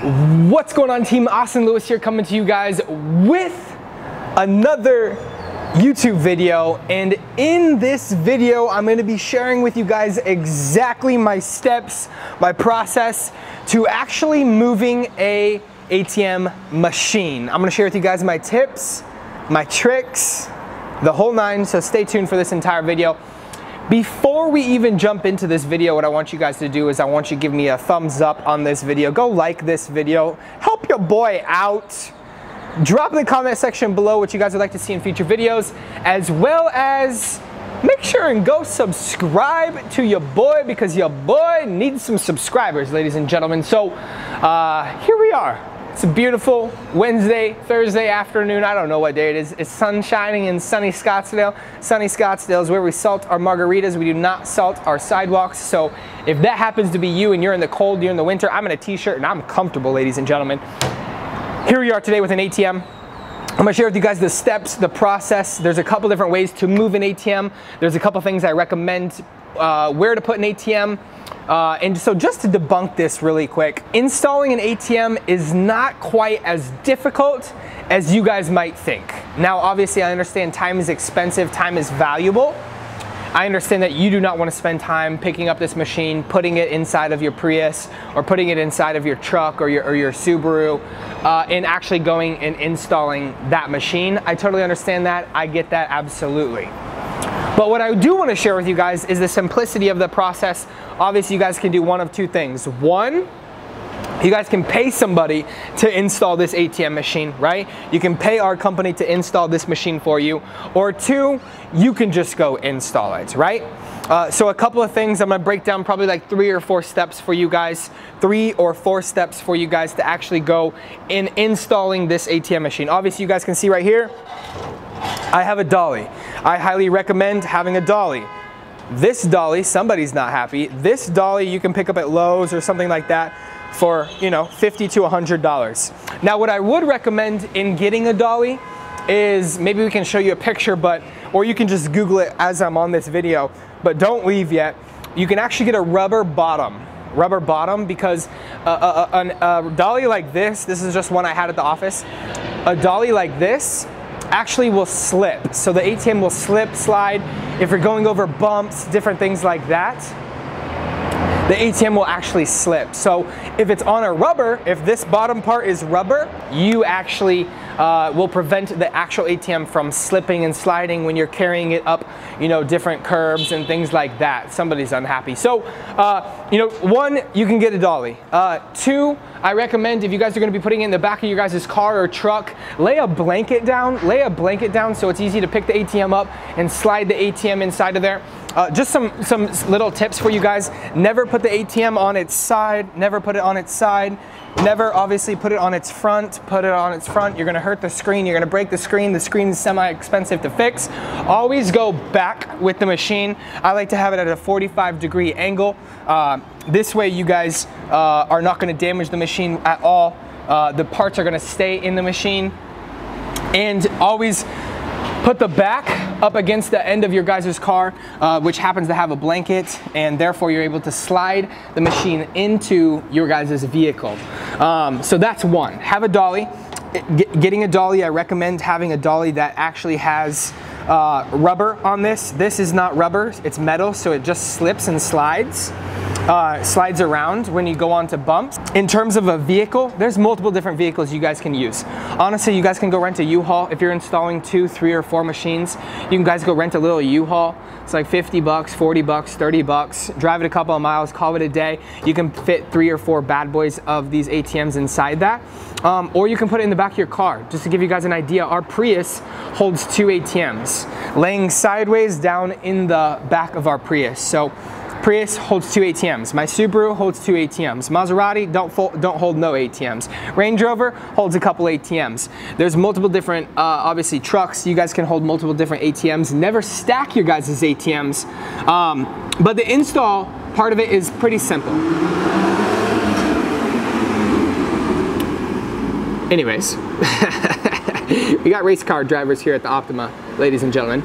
What's going on, team? Austin Lewis here, coming to you guys with another YouTube video. And in this video, I'm going to be sharing with you guys exactly my steps, my process to actually moving a ATM machine. I'm going to share with you guys my tips, my tricks, the whole nine. So stay tuned for this entire video. Before we even jump into this video, what I want you guys to do is I want you to give me a thumbs up on this video. Go like this video. Help your boy out. Drop in the comment section below what you guys would like to see in future videos, as well as make sure and go subscribe to your boy, because your boy needs some subscribers, ladies and gentlemen. So here we are. It's a beautiful Wednesday, Thursday afternoon. I don't know what day it is. It's sun shining in sunny Scottsdale. Sunny Scottsdale is where we salt our margaritas. We do not salt our sidewalks. So if that happens to be you and you're in the cold, you're in the winter, I'm in a t-shirt and I'm comfortable, ladies and gentlemen. Here we are today with an ATM. I'm gonna share with you guys the steps, the process. There's a couple different ways to move an ATM. There's a couple things I recommend, where to put an ATM. And so just to debunk this really quick, installing an ATM is not quite as difficult as you guys might think. Now, obviously, I understand time is expensive, time is valuable. I understand that you do not want to spend time picking up this machine, putting it inside of your Prius or putting it inside of your truck or your Subaru and actually going and installing that machine. I totally understand that. I get that absolutely. But what I do want to share with you guys is the simplicity of the process. Obviously, you guys can do one of two things. One, you guys can pay somebody to install this ATM machine, right? You can pay our company to install this machine for you. Or two, you can just go install it, right? So a couple of things, I'm gonna break down probably like three or four steps for you guys to actually go in installing this ATM machine. Obviously, you guys can see right here, I have a dolly. I highly recommend having a dolly. This dolly, somebody's not happy. This dolly you can pick up at Lowe's or something like that for, you know, $50 to $100. Now, what I would recommend in getting a dolly is, maybe we can show you a picture, but, or you can just Google it as I'm on this video, but don't leave yet. You can actually get a rubber bottom, because a dolly like this is just one I had at the office. A dolly like this actually will slip. So the ATM will slip, slide. If you're going over bumps, different things like that, the ATM will actually slip. So if it's on a rubber, if this bottom part is rubber, you actually will prevent the actual ATM from slipping and sliding when you're carrying it up, you know, different curbs and things like that. Somebody's unhappy. So, you know, one, you can get a dolly. Two, I recommend if you guys are gonna be putting it in the back of your guys' car or truck, lay a blanket down so it's easy to pick the ATM up and slide the ATM inside of there. Just some little tips for you guys. Never put the ATM on its side. Never put it on its side. Never obviously put it on its front. Put it on its front, you're gonna hurt the screen. You're gonna break the screen. The screen is semi-expensive to fix. Always go back with the machine. I like to have it at a 45-degree angle. This way you guys are not gonna damage the machine at all. The parts are gonna stay in the machine. And always put the back up against the end of your guys' car, which happens to have a blanket, and therefore you're able to slide the machine into your guys' vehicle. So that's one. Have a dolly. Getting a dolly, I recommend having a dolly that actually has rubber on this. This is not rubber, it's metal, so it just slips and slides. Slides around when you go onto bumps. In terms of a vehicle, there's multiple different vehicles you guys can use. Honestly, you guys can go rent a U-Haul. If you're installing 2, 3, or 4 machines, you can guys go rent a little U-Haul. It's like 50 bucks, 40 bucks, 30 bucks. Drive it a couple of miles, call it a day. You can fit 3 or 4 bad boys of these ATMs inside that. Or you can put it in the back of your car. Just to give you guys an idea, our Prius holds 2 ATMs, laying sideways down in the back of our Prius. So Prius holds 2 ATMs. My Subaru holds 2 ATMs. Maserati don't hold no ATMs. Range Rover holds a couple ATMs. There's multiple different, obviously, trucks. You guys can hold multiple different ATMs. Never stack your guys' ATMs. But the install part of it is pretty simple. Anyways, we got race car drivers here at the Optima, ladies and gentlemen.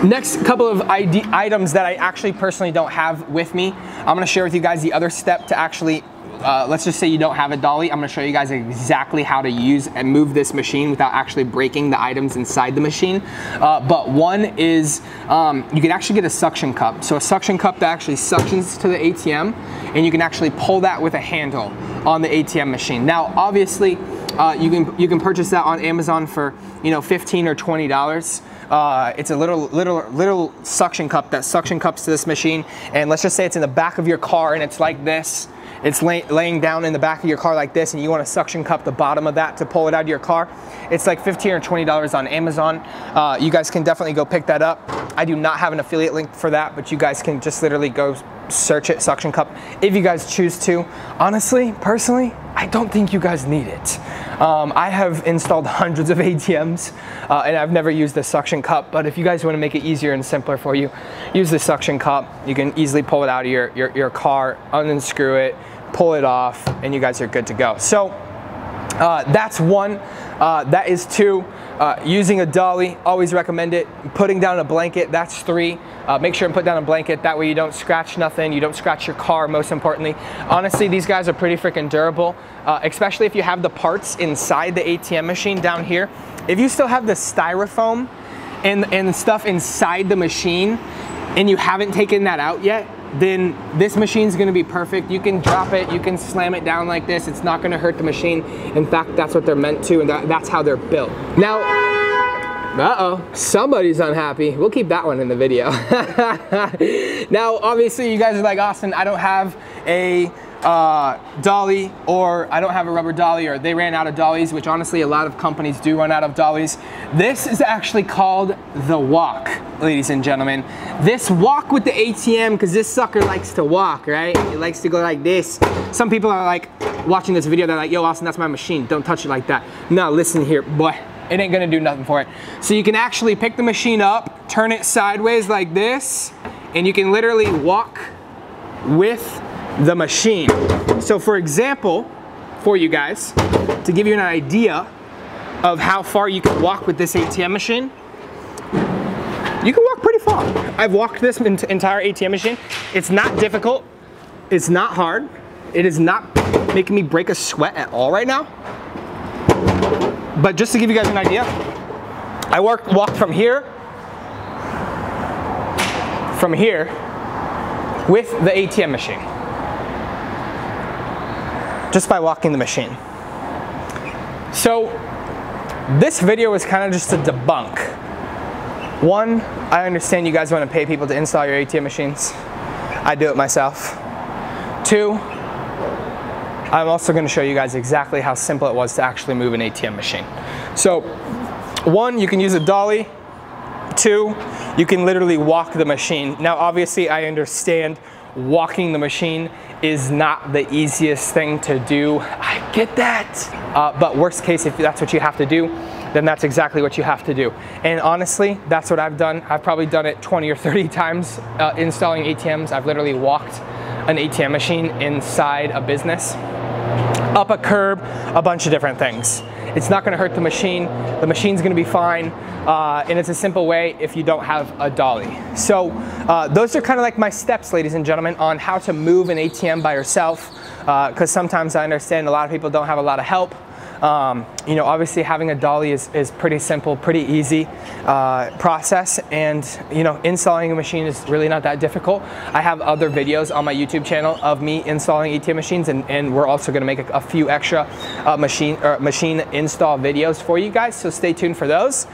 Next couple of items that I actually personally don't have with me. I'm gonna share with you guys the other step to actually, let's just say you don't have a dolly. I'm gonna show you guys exactly how to use and move this machine without actually breaking the items inside the machine. But one is you can actually get a suction cup. So a suction cup that actually suctions to the ATM, and you can actually pull that with a handle on the ATM machine. Now, obviously, you can purchase that on Amazon for, you know, $15 or $20. It's a little suction cup that suction cups to this machine, and let's just say it's in the back of your car and it's like this. It's laying down in the back of your car like this, and you want to suction cup the bottom of that to pull it out of your car. It's like $15 or $20 on Amazon. You guys can definitely go pick that up. I do not have an affiliate link for that, but you guys can just literally go search it, suction cup, if you guys choose to. Honestly, personally, I don't think you guys need it. I have installed hundreds of ATMs and I've never used the suction cup, but if you guys want to make it easier and simpler for you, use the suction cup. You can easily pull it out of your car, unscrew it, pull it off, and you guys are good to go. So that's one. That is two. Using a dolly, always recommend it. Putting down a blanket, that's three. Make sure and put down a blanket, that way you don't scratch nothing, you don't scratch your car, most importantly. Honestly, these guys are pretty freaking durable, especially if you have the parts inside the ATM machine down here. If you still have the styrofoam and stuff inside the machine, and you haven't taken that out yet, then this machine's gonna be perfect. You can drop it, you can slam it down like this. It's not gonna hurt the machine. In fact, that's what they're meant to, and that's how they're built. Now, uh-oh, somebody's unhappy. We'll keep that one in the video. Now, obviously, you guys are like, Austin, I don't have a dolly, or I don't have a rubber dolly, or they ran out of dollies, which honestly, a lot of companies do run out of dollies. This is actually called the walk, ladies and gentlemen. This walk with the ATM, because this sucker likes to walk, right? It likes to go like this. Some people are like watching this video, they're like, yo, Austin, that's my machine, don't touch it like that. No, listen here, boy, it ain't gonna do nothing for it. So you can actually pick the machine up, turn it sideways like this, and you can literally walk with the machine. So for example, for you guys, to give you an idea of how far you can walk with this ATM machine, you can walk pretty far. I've walked this entire ATM machine. It's not difficult, it's not hard, it is not making me break a sweat at all right now. But just to give you guys an idea, I walked from here with the ATM machine, just by walking the machine. So this video is kind of just to debunk. One, I understand you guys want to pay people to install your ATM machines. I do it myself. Two, I'm also going to show you guys exactly how simple it was to actually move an ATM machine. So one, you can use a dolly. Two, you can literally walk the machine. Now, obviously, I understand walking the machine is not the easiest thing to do. I get that. But worst case, if that's what you have to do, then that's exactly what you have to do. And honestly, that's what I've done. I've probably done it 20 or 30 times installing ATMs. I've literally walked an ATM machine inside a business, up a curb, a bunch of different things. It's not gonna hurt the machine. The machine's gonna be fine. And it's a simple way if you don't have a dolly. So those are kind of like my steps, ladies and gentlemen, on how to move an ATM by yourself. Cause sometimes I understand a lot of people don't have a lot of help. You know, obviously having a dolly is pretty simple, pretty easy process, and you know, installing a machine is really not that difficult. I have other videos on my YouTube channel of me installing ATM machines, and we're also going to make a few extra machine install videos for you guys, so stay tuned for those.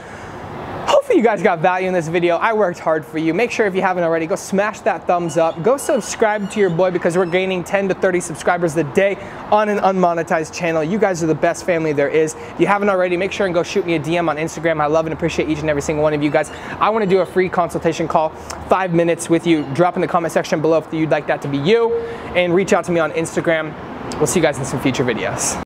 Hopefully you guys got value in this video. I worked hard for you. Make sure if you haven't already, go smash that thumbs up. Go subscribe to your boy, because we're gaining 10 to 30 subscribers a day on an unmonetized channel. You guys are the best family there is. If you haven't already, make sure and go shoot me a DM on Instagram. I love and appreciate each and every single one of you guys. I want to do a free consultation call, 5 minutes with you. Drop in the comment section below if you'd like that to be you, and reach out to me on Instagram. We'll see you guys in some future videos.